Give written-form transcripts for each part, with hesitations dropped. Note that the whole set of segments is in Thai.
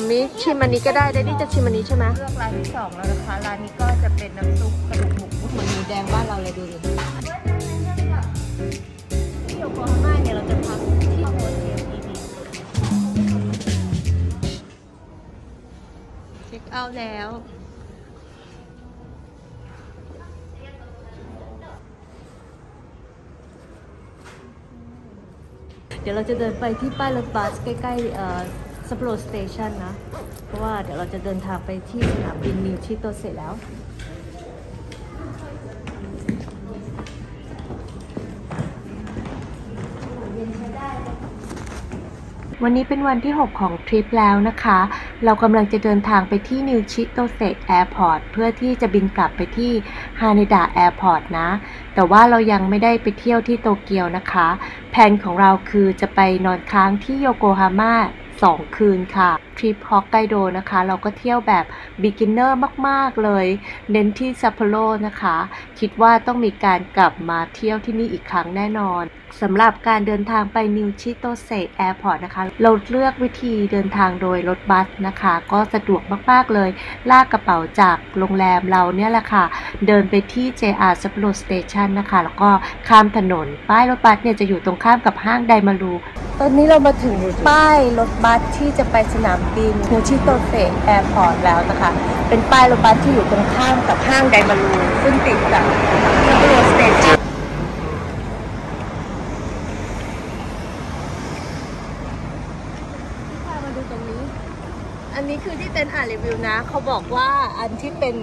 มัมมี่ชิมอันนี้ก็ได้ได้ที่จะชิมอันนี้ใช่ไหมเลือกร้านที่2แล้วนะคะร้านนี้ก็จะเป็นน้ำซุปกระดูกหมูเหมือนหมูแดงบ้านเราเลยดูดิที่อยู่โคราชเนี่ยเราจะพักที่โฮเทลดีดีเช็คเอาท์แล้วเดี๋ยวเราจะเดินไปที่ป้ายรถบัสใกล้ๆซัปโปโรสเตชันนะเพราะว่าเดี๋ยวเราจะเดินทางไปที่สนามบินนิวชิโตเสร็จแล้ววันนี้เป็นวันที่6ของทริปแล้วนะคะเรากำลังจะเดินทางไปที่นิวชิโตเซะแอร์พอร์ตเพื่อที่จะบินกลับไปที่ฮาเนดะแอร์พอร์ตนะแต่ว่าเรายังไม่ได้ไปเที่ยวที่โตเกียวนะคะแผนของเราคือจะไปนอนค้างที่โยโกฮาม่า2 คืนค่ะทริปฮอกไกโดนะคะเราก็เที่ยวแบบบิ๊กินเนอร์มากๆเลยเน้นที่ซัปโปโรนะคะคิดว่าต้องมีการกลับมาเที่ยวที่นี่อีกครั้งแน่นอนสำหรับการเดินทางไปนิวชิโตเซะแอร์พอร์ตนะคะเราเลือกวิธีเดินทางโดยรถบัสนะคะก็สะดวกมากๆเลยลากกระเป๋าจากโรงแรมเราเนี่ยแหละค่ะเดินไปที่ JR ซัปโปโรสเตชันนะคะแล้วก็ข้ามถนนป้ายรถบัสเนี่ยจะอยู่ตรงข้ามกับห้างไดมารุตอนนี้เรามาถึงป้ายรถบัสที่จะไปสนามบินนิวชิโตเซะแอร์พอร์ตแล้วนะคะเป็นป้ายรถบัสที่อยู่ตรงข้ามกับห้างไดมารุซึ่งติดกับซัปโปโรสเตชันอันนี้คือที่เต้นอ่านรีวิวนะเขาบอกว่าอันที่เป็น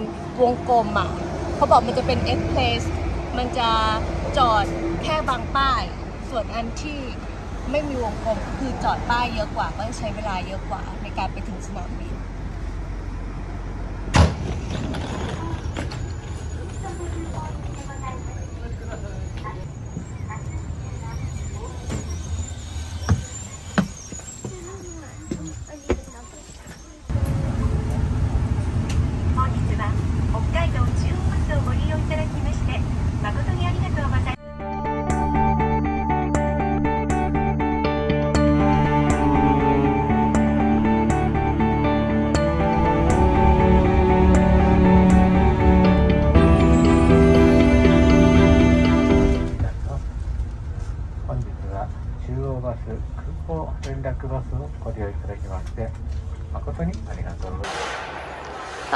วงกลมอ่ะเขาบอกมันจะเป็นเอ็กเพลสมันจะจอดแค่บางป้ายส่วนอันที่ไม่มีวงกลมก็คือจอดป้ายเยอะกว่าก็ใช้เวลาเยอะกว่าในการไปถึงสนามบิน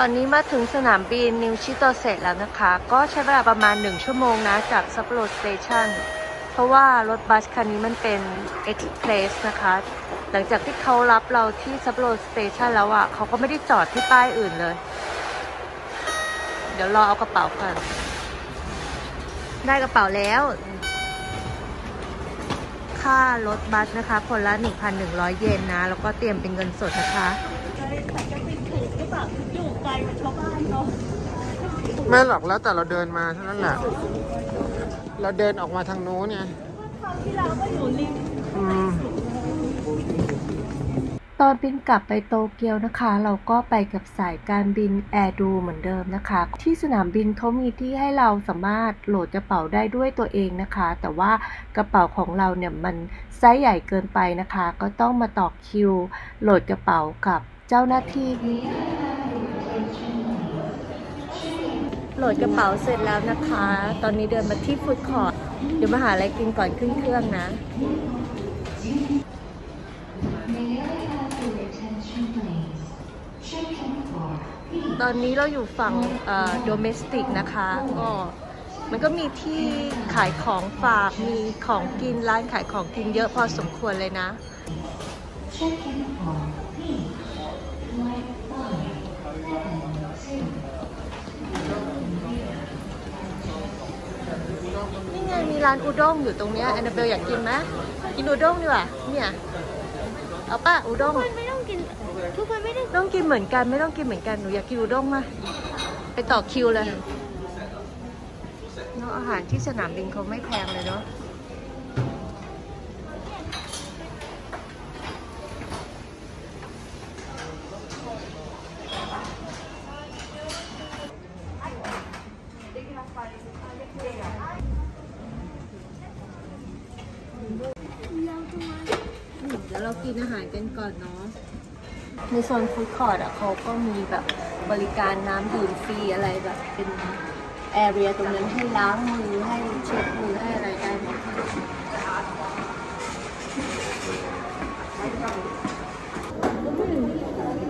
ตอนนี้มาถึงสนามบินนิวชิโตเซะแล้วนะคะก็ใช้เวลาประมาณ1ชั่วโมงนะจากซัปโปโรสเตชันเพราะว่ารถบัสคันนี้มันเป็น Express นะคะหลังจากที่เขารับเราที่ซัปโปโรสเตชันแล้วอ่ะเขาก็ไม่ได้จอดที่ป้ายอื่นเลยเดี๋ยวรอเอากระเป๋าก่อนได้กระเป๋าแล้วค่ารถบัสนะคะคนละ 1,100 เยนนะแล้วก็เตรียมเป็นเงินสดนะคะไม่หรอกแล้วแต่เราเดินมาเท่านั้นแหละเราเดินออกมาทางโน้นไงที่เราก็อยู่ริมตอนบินกลับไปโตเกียวนะคะเราก็ไปกับสายการบินแอร์ดูเหมือนเดิมนะคะที่สนามบินเขามีที่ให้เราสามารถโหลดกระเป๋าได้ด้วยตัวเองนะคะแต่ว่ากระเป๋าของเราเนี่ยมันไซส์ใหญ่เกินไปนะคะก็ต้องมาต่อคิวโหลดกระเป๋ากับเจ้าหน้าที่โหลดกระเป๋าเสร็จแล้วนะคะตอนนี้เดินมาที่ฟู้ดคอร์ทเดี๋ยวมาหาอะไรกินก่อนขึ้นเครื่องนะตอนนี้เราอยู่ฝั่งโดเมสติกนะคะก็มันก็มีที่ขายของฝากมีของกินร้านขายของกินเยอะพอสมควรเลยนะนี่ไงมีร้านอุด้งอยู่ตรงเนี้ยแอนนาเบลอยากกินไหมกินอุด้งดีกว่าเนี่ยเอาป่ะอุด้งทุกคนไม่ได้ต้องกินเหมือนกันไม่ต้องกินเหมือนกันหนูอยากกินอุด้งมาไปต่อคิวเลยเนาะอาหารที่สนามบินเขาไม่แพงเลยเนาะเดี๋ยวเรากินอาหารกันก่อนเนาะ ในโซนฟู้ดคอร์ทอ่ะเขาก็มีแบบบริการน้ำดื่มฟรีอะไรแบบเป็นแอเรียตรงนั้นให้ล้างมือให้เช็ดมือให้อะไรได้หมด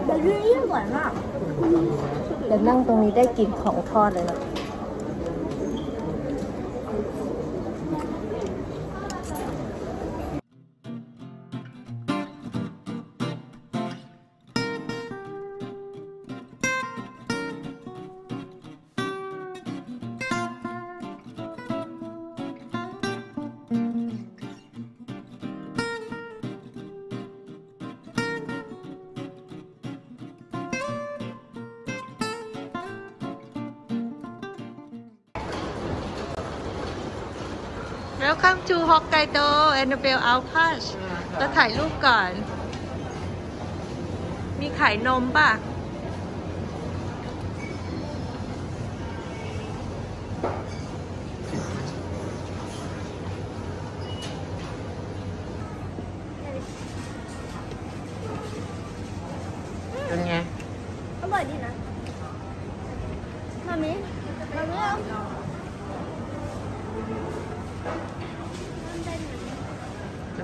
แต่เรื่องเยอะกว่าน่ะแต่นั่งตรงนี้ได้กินของทอดเลยนะWelcome to Hokkaido Annabelle Outpost จะถ่ายรูปก่อน มีขายนมป่ะ เป็นไง อร่อยดีนะ มามิจ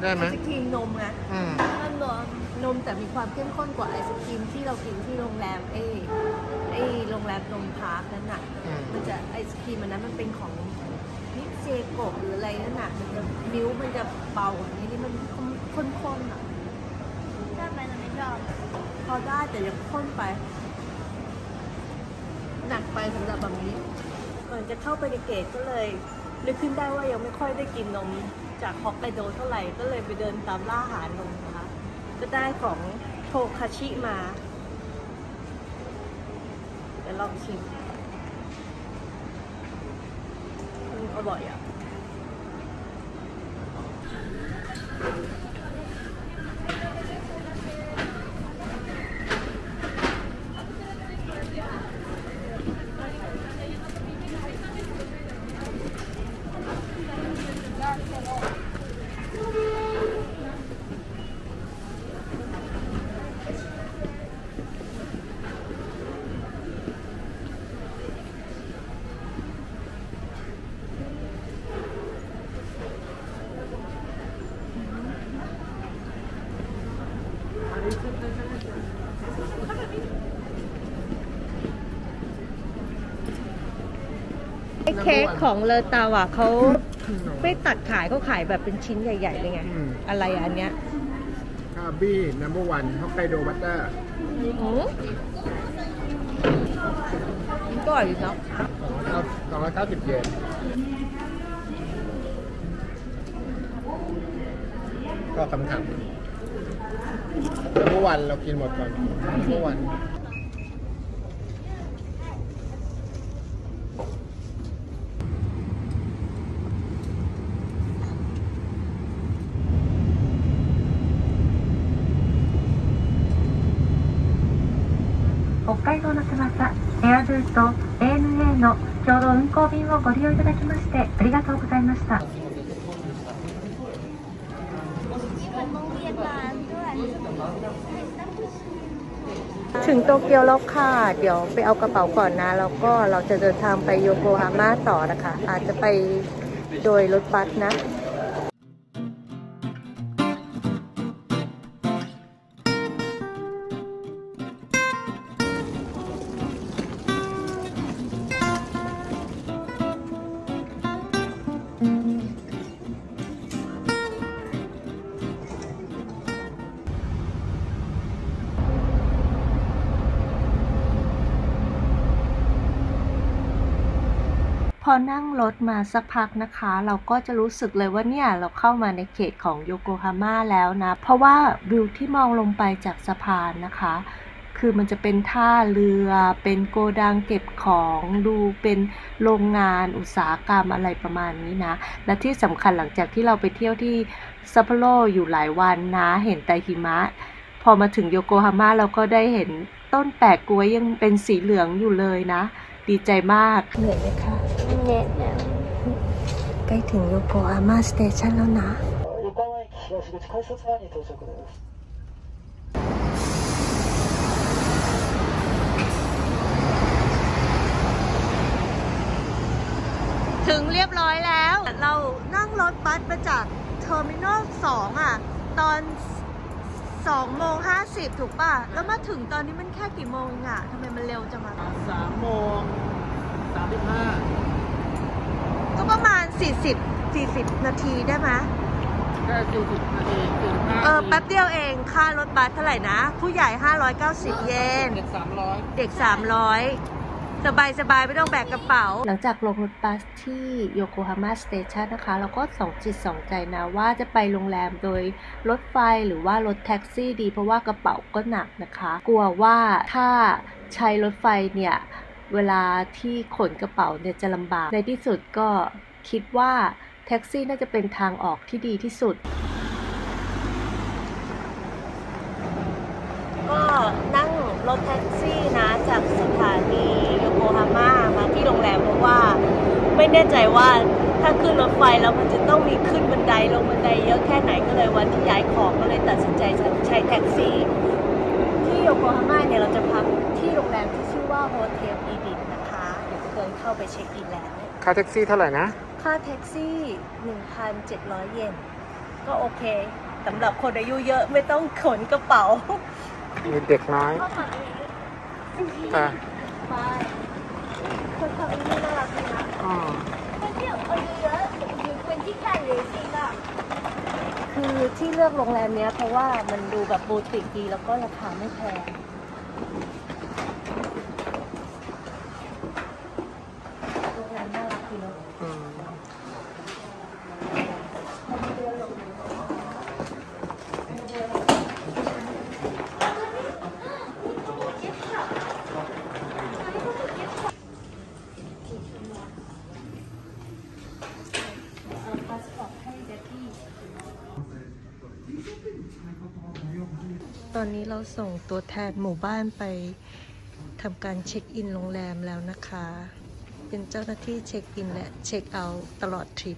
ะได้ไหมไอศครีมนมไงมันนมแต่มีความเข้มข้นกว่าไอศครีมที่เรากินที่โรงแรมโรงแรมนมพาร์คนั่นน่ะมันจะไอศครีมอันนั้นมันเป็นของนิเซโกะหรืออะไรนั่นน่ะมันจะมิ้วมันจะเบาอันนี้มันข้นๆอ่ะได้ไหมเราไม่ชอบพอได้แต่ยังข้นไปหนักไปสำหรับแบบนี้ก่อนจะเข้าไปในเกตก็เลยนึกขึ้นได้ว่ายังไม่ค่อยได้กินนมจากฮอกไกโดเท่าไหร่ก็เลยไปเดินตามล่าหานมนะคะก็ได้ของโทคาชิมาเดี๋ยวลองชิมอร่อยอ่ะเค้กของเลอตาวะเขาไม่ตัดขายเขาขายแบบเป็นชิ้นใหญ่ๆเลยไงอะไรอันเนี้ยคาบี้ No.1 ฮอกไกโดบัตเตอร์ก็อร่อยอยู่เนาะ290 เยนก็คำเมื่อวันเรากินหมดก่อนเมื่อวัน北海道の翼、エアドゥと ANA の共同運航便をご利用いただきましてありがとうございました。ถึงโตเกียวแล้วค่ะเดี๋ยวไปเอากระเป๋าก่อนนะแล้วก็เราจะเดินทางไปโยโกฮาม่าต่อนะคะอาจจะไปโดยรถบัสนะพอนั่งรถมาสักพักนะคะเราก็จะรู้สึกเลยว่าเนี่ยเราเข้ามาในเขตของโยโกฮาม่าแล้วนะเพราะว่าวิวที่มองลงไปจากสะพานนะคะคือมันจะเป็นท่าเรือเป็นโกดังเก็บของดูเป็นโรงงานอุตสาหกรรมอะไรประมาณนี้นะและที่สำคัญหลังจากที่เราไปเที่ยวที่ซัปโปโรอยู่หลายวันนะเห็นแต่หิมะพอมาถึงโยโกฮาม่าเราก็ได้เห็นต้นแปะก๊วยยังเป็นสีเหลืองอยู่เลยนะดีใจมากเหนื่อยไหมคะเหนื่อยแล้วใกล้ถึงโยโกฮาม่าสเตชันแล้วนะ ถึงเรียบร้อยแล้วเรานั่งรถบัสมาจากเทอร์มินอล 2อ่ะตอน 2:50 ถูกป่ะแล้วมาถึงตอนนี้มันแค่กี่โมงอ่ะทำไมมันเร็วจังอ่ะ 3:35 ก็ประมาณ40นาทีได้ไหมแค่40นาทีแป๊บเดียวเองค่ารถบัสเท่าไหร่นะผู้ใหญ่590เยนเด็ก300สบายๆไม่ต้องแบกกระเป๋าหลังจากลงรถบัสที่โยโกฮาม่าสเตชันนะคะเราก็2 จิต 2 ใจนะว่าจะไปโรงแรมโดยรถไฟหรือว่ารถแท็กซี่ดีเพราะว่ากระเป๋าก็หนักนะคะกลัวว่าถ้าใช้รถไฟเนี่ยเวลาที่ขนกระเป๋าเนี่ยจะลำบากในที่สุดก็คิดว่าแท็กซี่น่าจะเป็นทางออกที่ดีที่สุดก็นั่งรถแท็กซี่นะจากสถานีโยโกฮาม่ามาที่โรงแรมเพราะว่าไม่แน่ใจว่าถ้าขึ้นรถไฟแล้วมันจะต้องมีขึ้นบันไดลงบันไดเยอะแค่ไหนก็เลยวันที่ย้ายของก็เลยตัดสินใจใช้แท็กซี่ที่โยโกฮาม่าเนี่ยเราจะพักที่โรงแรมที่ชื่อว่าโฮเทลอีดินนะคะเคยเข้าไปเช็คอินแล้วค่าแท็กซี่เท่าไหร่นะค่าแท็กซี่ 1,700 เยนก็โอเคสำหรับคนอายุเยอะไม่ต้องขนกระเป๋ามีเด็กน้อยแต่ไปคนเขาไม่น่ารักเลยนะคนที่อายุเยอะหรือคนที่แก่เลยสิล่ะคือที่เลือกโรงแรมเนี้ยเพราะว่ามันดูแบบบูติกดีแล้วก็ราคาไม่แพงโรงแรมน่ารักดีเนาะตอนนี้เราส่งตัวแทนหมู่บ้านไปทำการเช็คอินโรงแรมแล้วนะคะเป็นเจ้าหน้าที่เช็คอินและเช็คเอาท์ตลอดทริป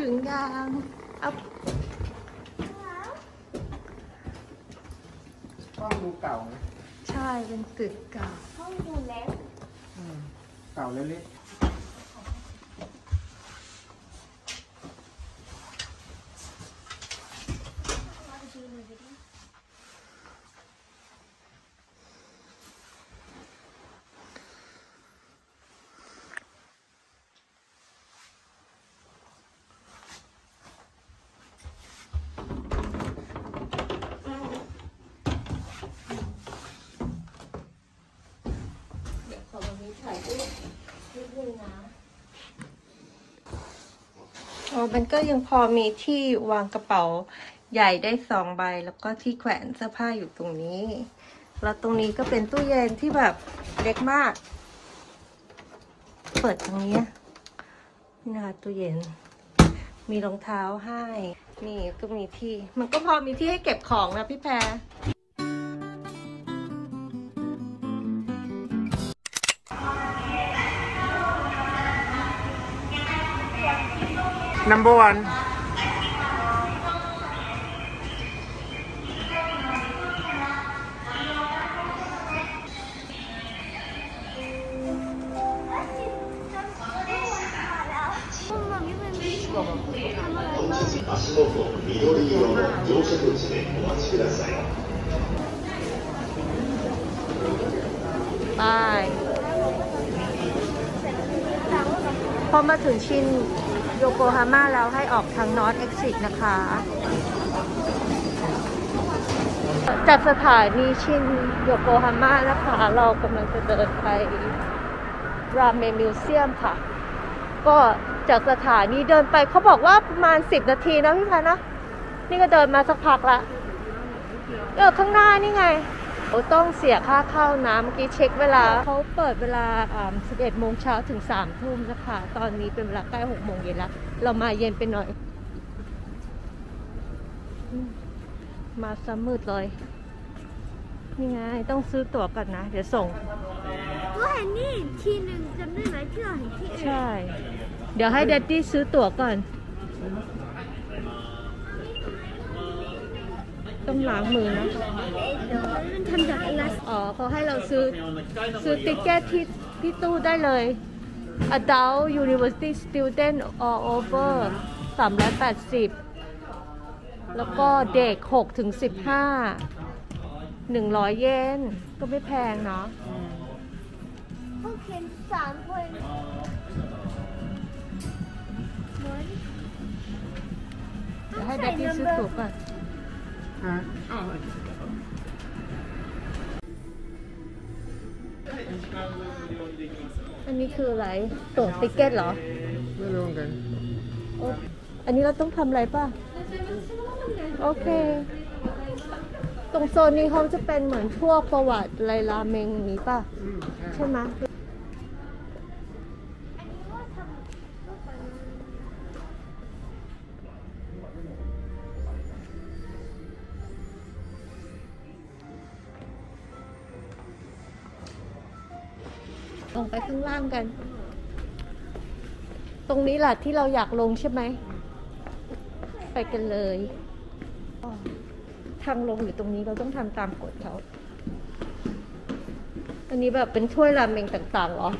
ถึงยังเอาห้องดูเก่าไหมใช่เป็นตึกเก่าห้องดูเล็กเก่าเล็กมันก็ยังพอมีที่วางกระเป๋าใหญ่ได้2 ใบแล้วก็ที่แขวนเสื้อผ้าอยู่ตรงนี้แล้วตรงนี้ก็เป็นตู้เย็นที่แบบเล็กมากเปิดตรงนี้นี่นะคะตู้เย็นมีรองเท้าให้นี่ก็มีที่มันก็พอมีที่ให้เก็บของนะพี่แพรNo.1 足元緑色の乗車口でお待ちください。バイ。พอมาถึงชินโยโกฮาม่าเราให้ออกทางนอร์ทเอ็กซิสนะคะจากสถานีชินโยโกฮาม่านะคะเรากำลังจะเดินไปราเมมิวเซียมค่ะก็จากสถานีเดินไปเขาบอกว่าประมาณ10 นาทีนะพี่พานะ นี่ก็เดินมาสักพักละข้างหน้านี่ไงเราต้องเสียค่าเข้าน้ำเมื่อกี้เช็คเวลาเขาเปิดเวลา11โมงเช้าถึง3ทุ่มนะคะตอนนี้เป็นเวลาใกล้6โมงเย็นแล้วเรามาเย็นไปหน่อยมาซะมืดเลยนี่ไงต้องซื้อตั๋วกันนะเดี๋ยวส่งตัวเห็นนี่ทีหนึ่งจำได้ไหมที่เราเห็นที่อื่นใช่เดี๋ยวให้แดดดี้ซื้อตั๋วก่อนต้องล้างมือนะมันทำจากอะไรอ๋อเขาให้เราซื้อติ๊กเก็ตที่ตู้ได้เลย Adult University Student All Over 380แล้วก็เด็ก6ถึง15 100 เยนก็ไม่แพงเนาะโอเค3คนจะให้เด็กที่ซื้อตั๋วก่อนอันนี้คืออะไรตั๋วติ๊กเก็ตเหรอไม่รู้เหมือนกันอันนี้เราต้องทำอะไรป่ะโอเคตรงโซนนี้เขาจะเป็นเหมือนพวกประวัติไรราเมงนี้ป่ะใช่ไหมลงไปข้างล่างกันตรงนี้แหละที่เราอยากลงใช่ไหมไปกันเลยทางลงอยู่ตรงนี้เราต้องทำตามกฎเขาอันนี้แบบเป็นถ้วยราเมงต่างๆหรออัน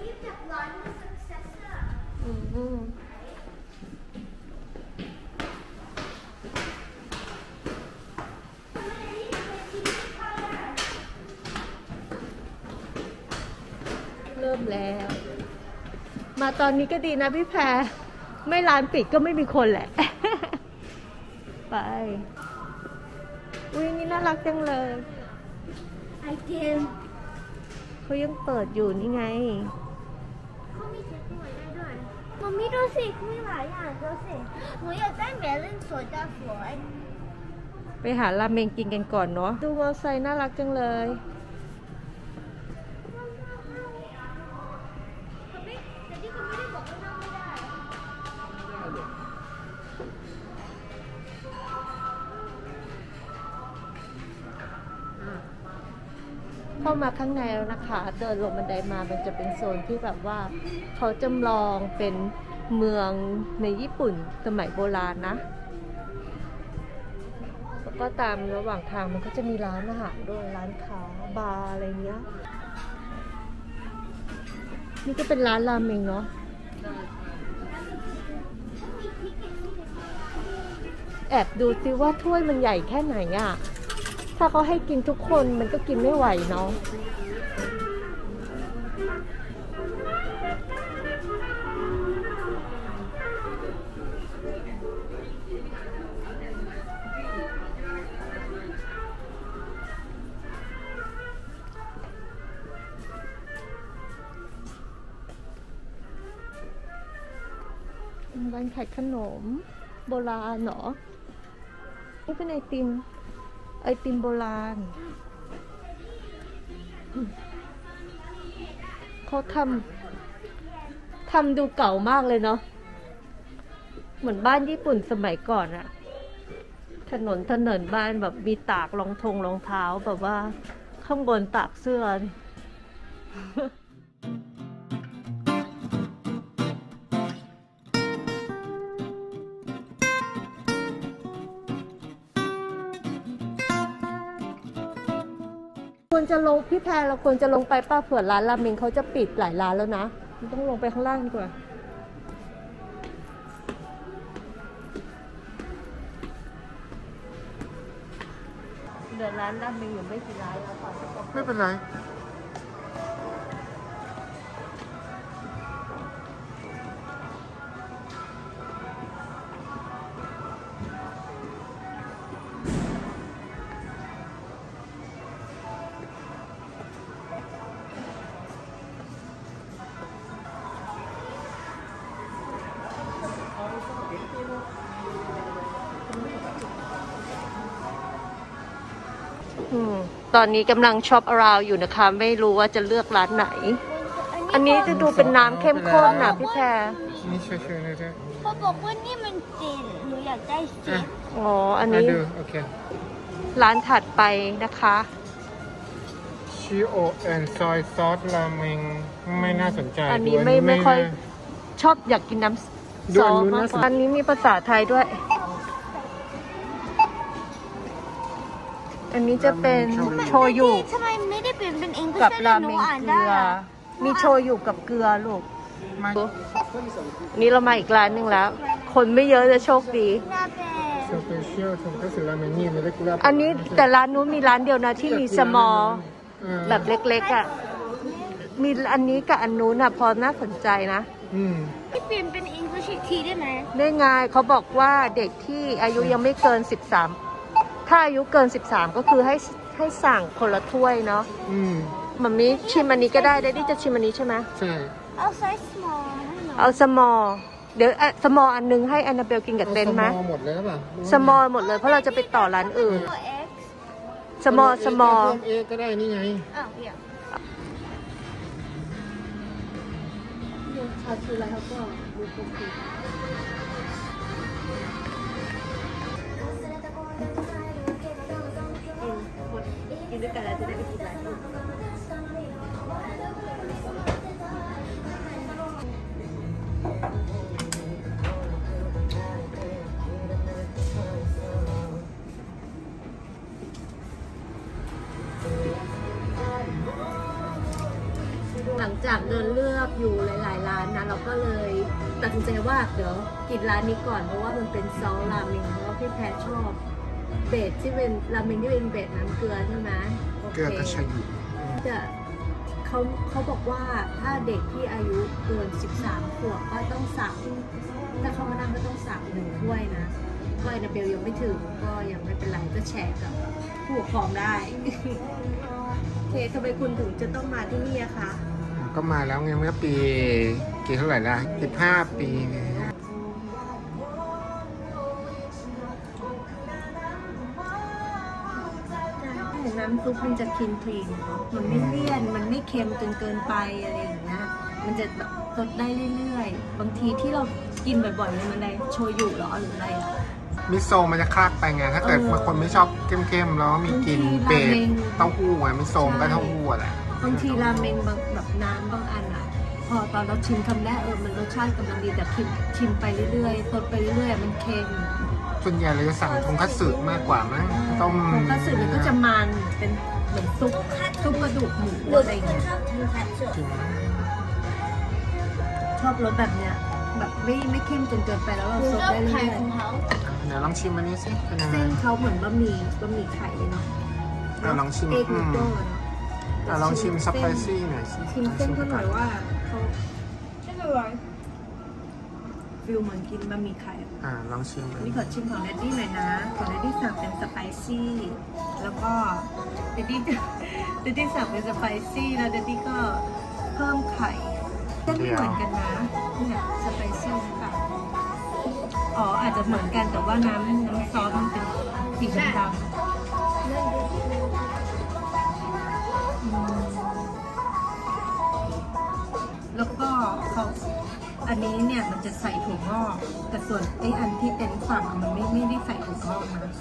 นี้แบบร้อนมันซักเซสเซอร์เริ่มแล้วมาตอนนี้ก็ดีนะพี่แพรไม่ร้านปิดก็ไม่มีคนแหละ ไปอุ้ยนี่น่ารักจังเลยไอเทมเขายังเปิดอยู่นี่ไงเขามีเช็คหวยได้ด้วยมันมีดูสิเขามีหลายอย่างดูสิหนูอยากได้เมลอนสวยจ้าสวยไปหาราเมงกินกันก่อนเนาะดูมอไซค์น่ารักจังเลยเข้ามาข้างในแล้วนะคะเดินลงบันไดมามันจะเป็นโซนที่แบบว่าเขาจำลองเป็นเมืองในญี่ปุ่นสมัยโบราณนะแล้วก็ตามระหว่างทางมันก็จะมีร้านอาหารด้วยร้านค้าบาร์อะไรเงี้ยนี่ก็เป็นร้านราเมงเนาะแอบดูซิว่าถ้วยมันใหญ่แค่ไหนอ่ะถ้าเขาให้กินทุกคนมันก็กินไม่ไหวเนาะร้านขายขนมโบราณเนาะนี่เป็นไอติมโบราณเขาทำดูเก่ามากเลยเนาะเหมือนบ้านญี่ปุ่นสมัยก่อนอะถนนบ้านแบบมีตากรองเท้าแบบว่าข้างบนตากเสื้อควรจะลงพี่แพรเราควรจะลงไปป้าเผื่อร้านราเมงเขาจะปิดหลายร้านแล้วนะมันต้องลงไปข้างล่างดีกว่าเดินร้านราเมงอยู่ไม่กี่ร้านแล้วค่ะไม่เป็นไร ตอนนี้กำลังช็อปอราวอยู่นะคะไม่รู้ว่าจะเลือกร้านไหนอันนี้จะดูเป็นน้ำเข้มข้นนะพี่แพรเขาบอกว่านี่มันเจนหนูอยากได้เจนอ๋ออันนี้ร้านถัดไปนะคะชิโอแอนซอยซอสราเมงไม่น่าสนใจอันนี้ไม่ค่อยชอบอยากกินน้ำซอสมากอันนี้มีภาษาไทยด้วยอันนี้จะเป็นโชยุทำไมไม่ได้เป็นเองกับราเมงเกลือมีโชยุกับเกลือลูกนี่เรามาอีกร้านหนึ่งแล้วคนไม่เยอะจะโชคดีอันนี้แต่ร้านนู้นมีร้านเดียวนะที่มีสมอลแบบเล็กๆอ่ะมีอันนี้กับอันนู้นอ่ะพอน่าสนใจนะที่เปลี่ยนเป็นอังกฤษทีได้ไหมได้ไงเขาบอกว่าเด็กที่อายุยังไม่เกิน13ถ้าอายุเกิน13ก็คือให้สั่งคนละถ้วยเนาะมัมมี่ชิมอันนี้ก็ได้ได้ดิจะชิมอันนี้ใช่ไหมใช่เอาไซส์ small เอา small เดี๋ยว small อันนึงให้แอนนาเบลกินกับเต้นไหม small หมดเลยหรือเปล่า small หมดเลยเพราะเราจะไปต่อร้านอื่น small small เอก็ได้นี่ไงกินด้วยกันแล้วจะได้ไปกินร้านอื่นหลังจากเดินเลือกอยู่หลายๆร้านนะเราก็เลยตัดสินใจว่าเดี๋ยวกินร้านนี้ก่อนเพราะว่ามันเป็นซอสราเมงแล้วพี่แพรชอบเบสที่เป็นราเมงที่เป็นเบสน้ำเกลือใช่ไหมเกลือกับชาบูจะเขาบอกว่าถ้าเด็กที่อายุเกิน13ขวบก็ต้องสั่งถ้าเขามานั่งก็ต้องสั่งหนึ่งถ้วยนะถ้วยนาเบลยังไม่ถึงก็ยังไม่เป็นไรก็แชร์กับผู้ปกครองได้โอเคทำไมคุณถึงจะต้องมาที่นี่คะก็มาแล้วไงเมื่อปีกี่เท่าไหร่ละ15ปีเนี่ยน้ำซุปมันจะคลีนคลีนมันไม่เลี่ยนมันไม่เค็มจนเกินไปอะไรอย่างเงี้ยมันจะแบบสดได้เรื่อยๆบางทีที่เรากินบ่อยๆมันได้โชยุหรอหรืออะไรมิโซะมันจะคลาดไปไงถ้าเกิดบางคนไม่ชอบเข้มๆแล้วมีกลิ่นเปรี้ยวเต้าหู้ไงมิโซะก็เต้าหู้แหละบางทีราเมงแบบน้ำบางอันอ่ะพอตอนเราชิมคำแรกมันรสชาติกำลังดีแต่ชิมไปเรื่อยๆสดไปเรื่อยๆมันเค็มส่วนใหญ่เราจะสั่งทงคัตสึมากกว่ามั้งต้มทงคัตสึมันก็จะมันเป็นเหมือนซุปกระดูกหมูอะไรอย่างเงี้ยชอบรสแบบเนี้ยแบบไม่เข้มจนเกินไปแล้วเราซดได้เรื่อยๆเดี๋ยวลองชิมอันนี้สิเป็นยังไงเส้นเขาเหมือนบะหมี่ไข่เลยเนาะลองชิมลองชิมซับไพรซี่หน่อยชิมเส้นเขาหน่อยว่าเขาเส้นอร่อยฟิลเหมือนกินบะหมี่ไข่ลองชิมนี่ขอชิมของแดดดี้หน่อยนะของแดดดี้สั่งเป็นสไปซี่แล้วก็แดดดี้สั่งเป็นสไปซี่แล้วแดดดี้ก็เพิ่มไข่เส้นไม่เหมือนกันนะเนี่ยสไปซี่ค่ะอ๋ออาจจะเหมือนกันแต่ว่าน้ำซอสมันเป็นสีดำแล้วก็เขาอันนี้เนี่ยมันจะใส่ถั่วงอกแต่ส่วนไอ้อันที่เป็นฝั่งมันไม่ได้ใส่ถั่วงอกนะ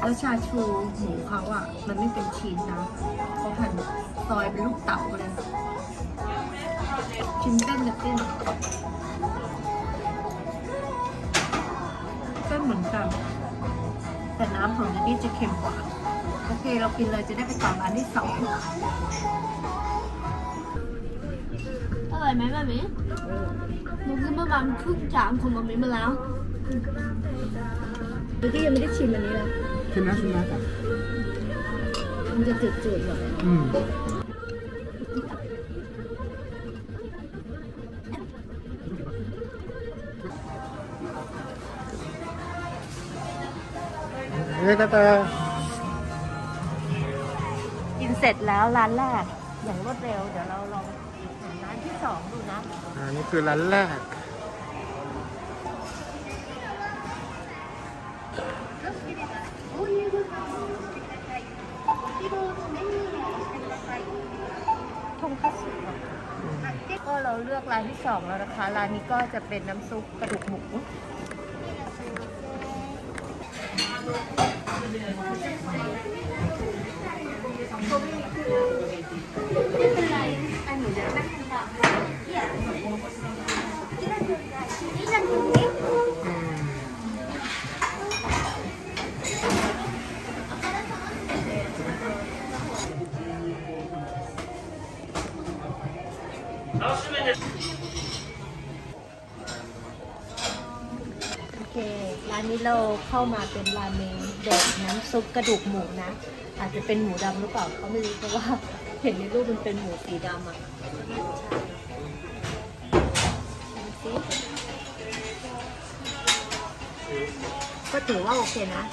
แล้วชาชูหมูเขาอ่ะมันไม่เป็นชิ้นนะเขาหั่นซอยเป็นลูกเต๋าเลยชิ้นเต้นก็เหมือนกันแต่น้ำของเดดี้จะเค็มกว่าโอเคเรากินเลยจะได้ไปต่อร้านที่สองอร่อยไหมแบบนี้หนูคือเมื่อวานครึ่งจานของมันมีมาแล้วเมื่อกี้ยังไม่ได้ชิมอันนี้เลยชิมนะจ้ะมันจะจืดๆหน่อยเฮ้ยตากินเสร็จแล้วร้านแรกอย่างรวดเร็วเดี๋ยวเราลองร้านที่สองดูนะอันนี้คือร้านแรก อกร้านที่2แล้วนะคะร้านนี้ก็จะเป็นน้ำซุปกระดูกหมูร้านนี้เราเข้ามาเป็นราเมงเด็ดน้ำซุปกระดูกหมูนะอาจจะเป็นหมูดำหรือเปล่าเขาไม่รู้เพราะว่าเห็นในรูปมันเป็นหมูสีดำอ่ะก็ถือว่าโอเคนะ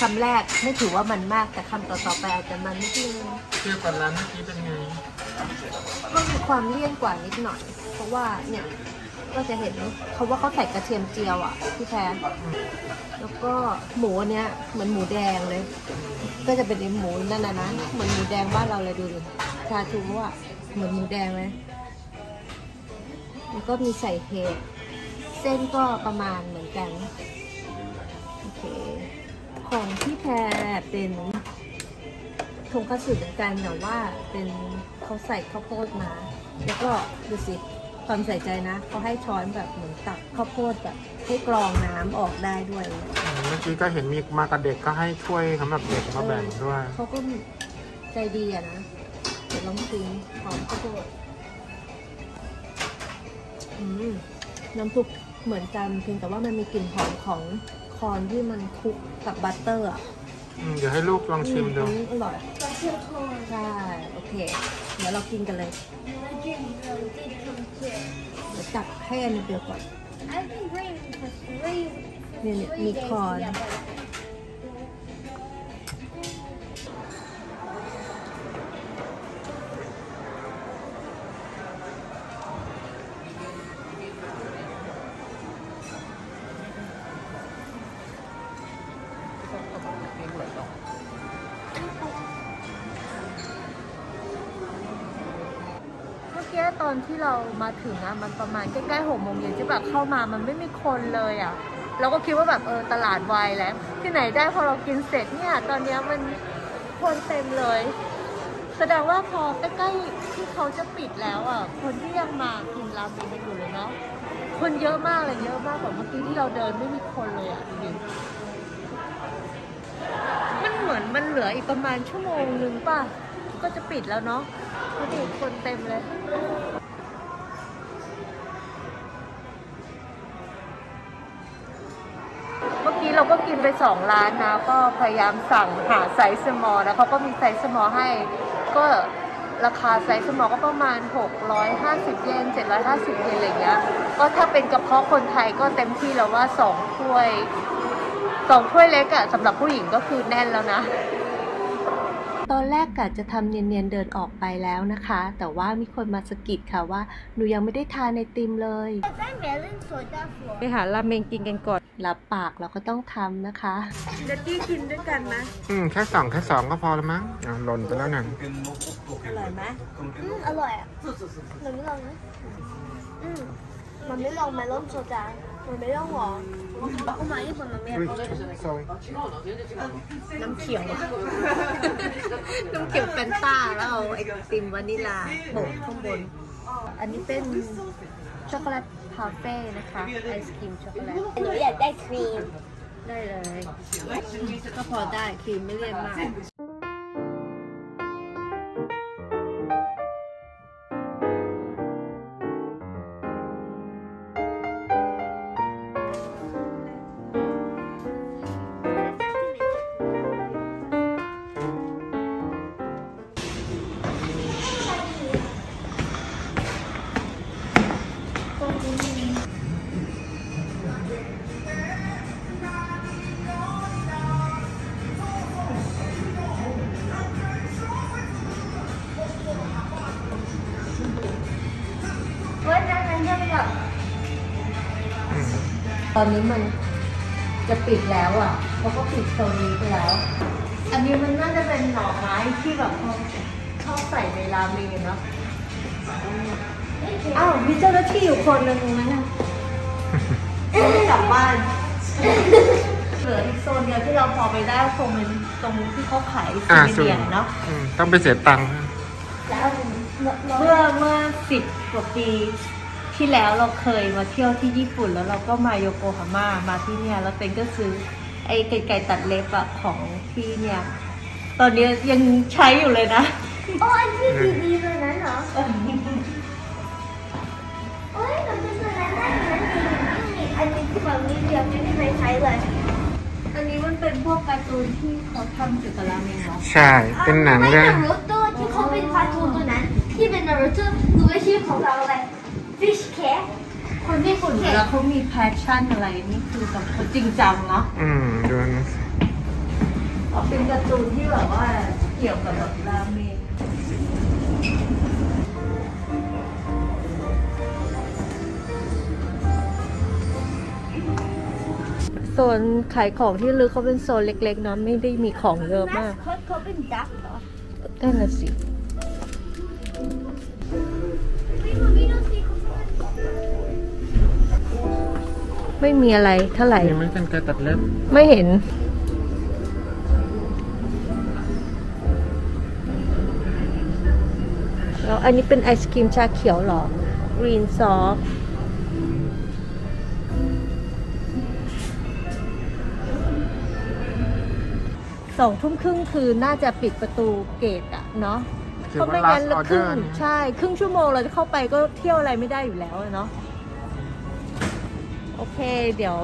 คำแรกไม่ถือว่ามันมากแต่คำต่อๆไปอาจจะมันนิดนึงเทียบกับร้านเมื่อกี้เป็นไงก็มีความเลี่ยนกว่านิดหน่อยเพราะว่าเนี่ยก็จะเห็นเขาว่าเขาใส่กระเทียมเจียวอ่ะที่แท้แล้วก็หมูเนี้ยเหมือนหมูแดงเลยก็จะเป็นหมูนั่นนะนะเหมือนหมูแดงบ้านเราเลยดูดิชาชูว่าเหมือนหมูแดงเลยแล้วก็มีใส่เห็ดเส้นก็ประมาณเหมือนกันโอเคของที่แท้เป็นทงคัตสึเหมือนกันแต่ว่าเป็นเขาใส่ข้าวโพดมาแล้วก็ดูสิความใส่ใจนะเขาให้ช้อนแบบเหมือนตักข้าวโพดแบบให้กรองน้ำออกได้ด้วยเมื่อกี้ก็เห็นมีมากับเด็กก็ให้ช่วยสำหรับเด็กมาแบ่งด้วยเขาก็ใจดีอะนะเดี๋ยวลองชิมหอมข้าวโพดน้ำซุปเหมือนกันเพียงแต่ว่ามันมีกลิ่นหอมของคอนที่มันคลุกกับบัตเตอร์อะเดี๋ยวให้ลูกลองชิมดูอร่อยใช่โอเคเดี๋ยวเรากินกันเลยจับให้อันเดียวก่อนเนี่ยมีคอนตอนที่เรามาถึงนะมันประมาณใกล้ๆ18:00 น.ที่แบบเข้ามามันไม่มีคนเลยอ่ะเราก็คิดว่าแบบตลาดวายแล้วที่ไหนได้พอเรากินเสร็จเนี่ยตอนนี้มันคนเต็มเลยแสดงว่าพอใกล้ๆที่เขาจะปิดแล้วอ่ะคนที่ยังมากินราเมงกันอยู่เลยเนาะคนเยอะมากเลยเยอะมากกว่าเมื่อกี้ที่เราเดินไม่มีคนเลยอ่ะจริงๆมันเหมือนมันเหลืออีกประมาณชั่วโมงนึงป่ะก็จะปิดแล้วเนาะเขาดูคนเต็มเลยเมื่อกี้เราก็กินไป2ร้านนะก็พยายามสั่งหาไซส์สมอลนะเขาก็มีไซส์สมอลให้ก็ราคาไซส์สมอลก็ประมาณ650 เยน750 เยนอะไรเงี้ยก็ถ้าเป็นกระเพาะคนไทยก็เต็มที่แล้วว่า2ถ้วยเล็กอะสำหรับผู้หญิงก็คือแน่นแล้วนะตอนแรกกะจะทำเนียนๆเดินออกไปแล้วนะคะแต่ว่ามีคนมาสะกิดค่ะว่าหนูยังไม่ได้ทานไอติมเลยไปหาราเมงกินกันก่อนรับปากเราก็ต้องทำนะคะเด็กที่กินด้วยกันนะแค่สองก็พอแล้วมั้งหล่นไปแล้วนั่นอร่อยไหมอร่อยอ่ะหนูไม่ลองไหมมันไม่ลองมาล้มโซดามันไม่ลองหรอน้ำเขียวแฟนต้าแล้วเอาไอติมวานิลาโปะข้างบนอันนี้เป็นช็อกโกแลตพาเฟ่นะคะไอศกรีมช็อกโกแลตหนูอยากได้ครีมได้เลยก็พอได้ครีมไม่เลี่ยนมากตอนนี้มันจะปิดแล้วอ่ะเขาก็ปิดโซนนี้ไปแล้วอันนี้มันน่าจะเป็นหน่อไม้ที่แบบเขาใส่ในราเมงเนาะ อ้าวมีเจ้าหน้าที่อยู่คนหนึ่งนั้นนะกลับบ้านเหลืออีกโซนเดียวที่เราพอไปได้โซนเป็นตรงที่เขาขายซีเรียเนาะต้องไปเสียตังค์แล้วเมื่อ10 กว่าปีที่แล้วเราเคยมาเที่ยวที่ญี่ปุ่นแล้วเราก็มาโยโกฮาม่ามาที่เนี่ยแล้วเป็นก็ซื้อไอ้ไก่ตัดเล็บอะของพี่เนี่ยตอนนี้ยังใช้อยู่เลยนะโอ้อันที่ดีๆเลยนั้นเหรอโอ้ยมันเป็นตัวนั้นได้เหมือนกันอันนี้คือแบบนี้เดียวไม่เคยใช้เลยอันนี้มันเป็นพวกการ์ตูนที่เขาทำเกี่ยวกับราเมงเหรอใช่เป็นหนังเรื่องนารูโตะที่เขาเป็นการ์ตูนตัวนั้นที่เป็นนารูโตะคือวิธีของเราอะไรฟิชแคทคนญี่ปุ่นแล้วเขามีแพชชั่นอะไรนี่คือแบบเขาจริงจังเนาะดูนะเป็นการ์ตูนที่แบบว่าเกี่ยวกับราเมงโซนขายของที่ลึกเขาเป็นโซนเล็กๆเนาะไม่ได้มีของเยอะมากเขาเป็นดักเหรอนั่นแหละสิไม่มีอะไรเท่าไหร่มันเป็นการตัดเล็บไม่เห็นแล้วอันนี้เป็นไอศกรีมชาเขียวหรอกรีนซอฟ2 ทุ่มครึ่งคือน่าจะปิดประตูเกตอะเนาะเพราะไม่งั้นละครึ่งใช่ครึ่งชั่วโมงเราจะเข้าไปก็เที่ยวอะไรไม่ได้อยู่แล้วเนาะโอเคเดี๋ยว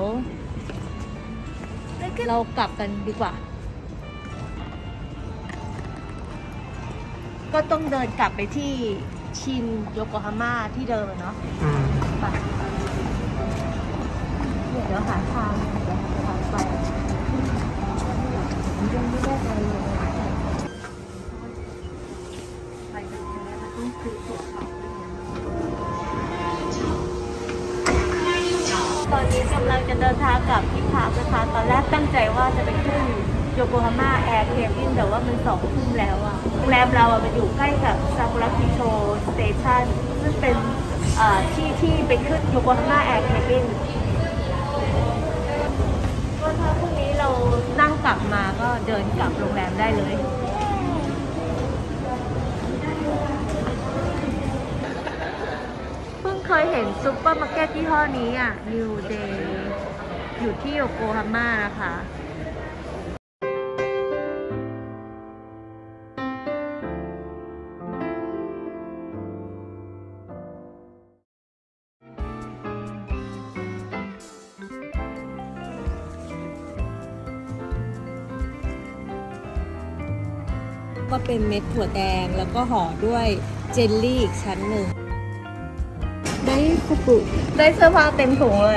เรากลับกันดีกว่าก็ต้องเดินกลับไปที่ชินโยโกฮาม่าที่เดิมเนาะเดี๋ยวหาทางไปยังไม่ได้เลยไปกันแล้วต้องคือตกเขาตอนนี้กำลังจะเดินทางกลับที่พักนะคะตอนแรกตั้งใจว่าจะไปขึ้นโยโกฮาม่าแอร์เคบินแต่ว่ามัน2 ทุ่มแล้วอะโรงแรมเราอะมันอยู่ใกล้กับซากุระคิโชสเตชันซึ่งเป็นที่ไปขึ้นโยโกฮาม่าแอร์เคบินนั่งกลับมาก็เดินกลับโรงแรมได้เลยเพิ่งเคยเห็นซุปเปอร์มาร์เก็ตยี่ห้อนี้อ่ะ New Day อยู่ที่โยโกฮาม่านะคะก็เป็นเม็ดถั่วแดงแล้วก็ห่อด้วยเจลลี่อีกชั้นหนึ่งได้ฟุกุได้เสื้อผ้าเต็มถุงเลย